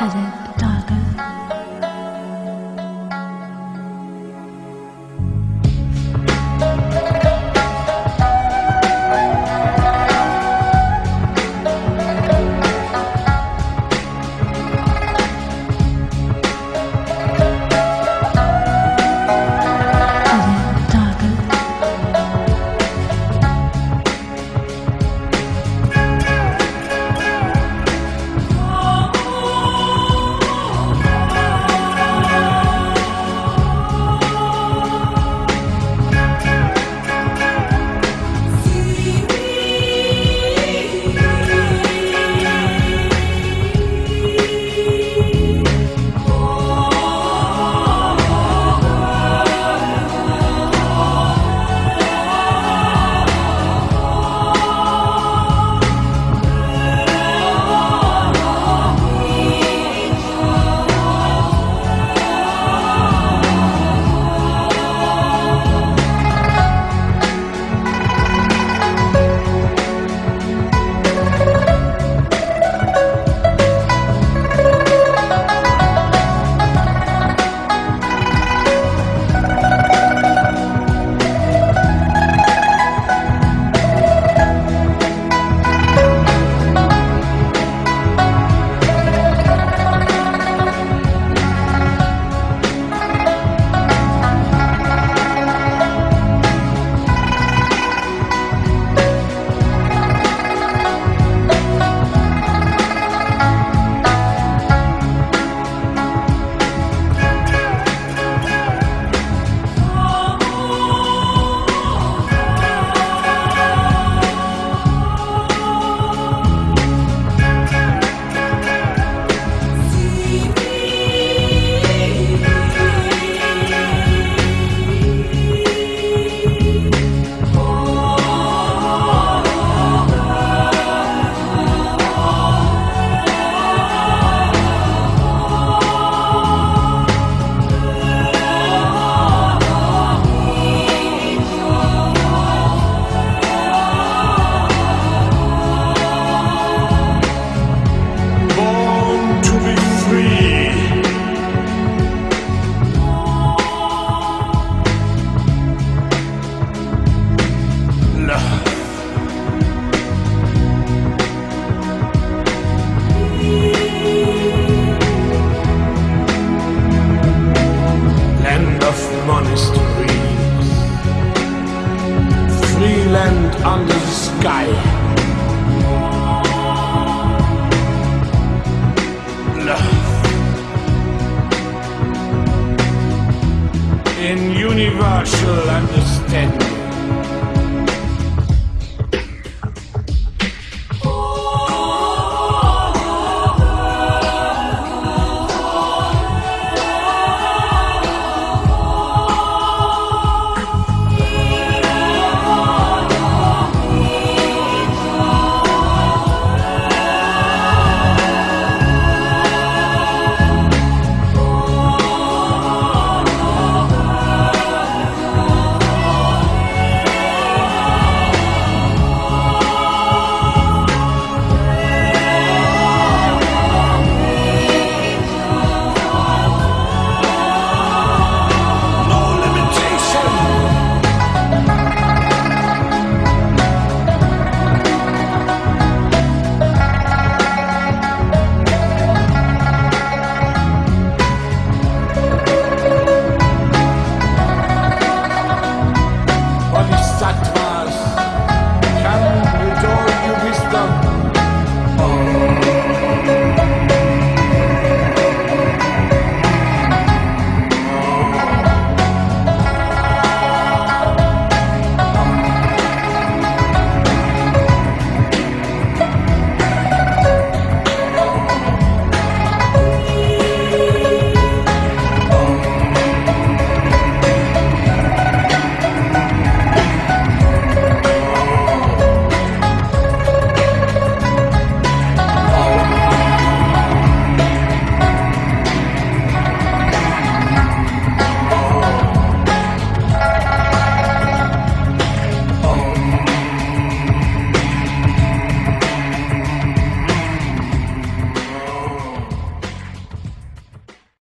Universal understanding.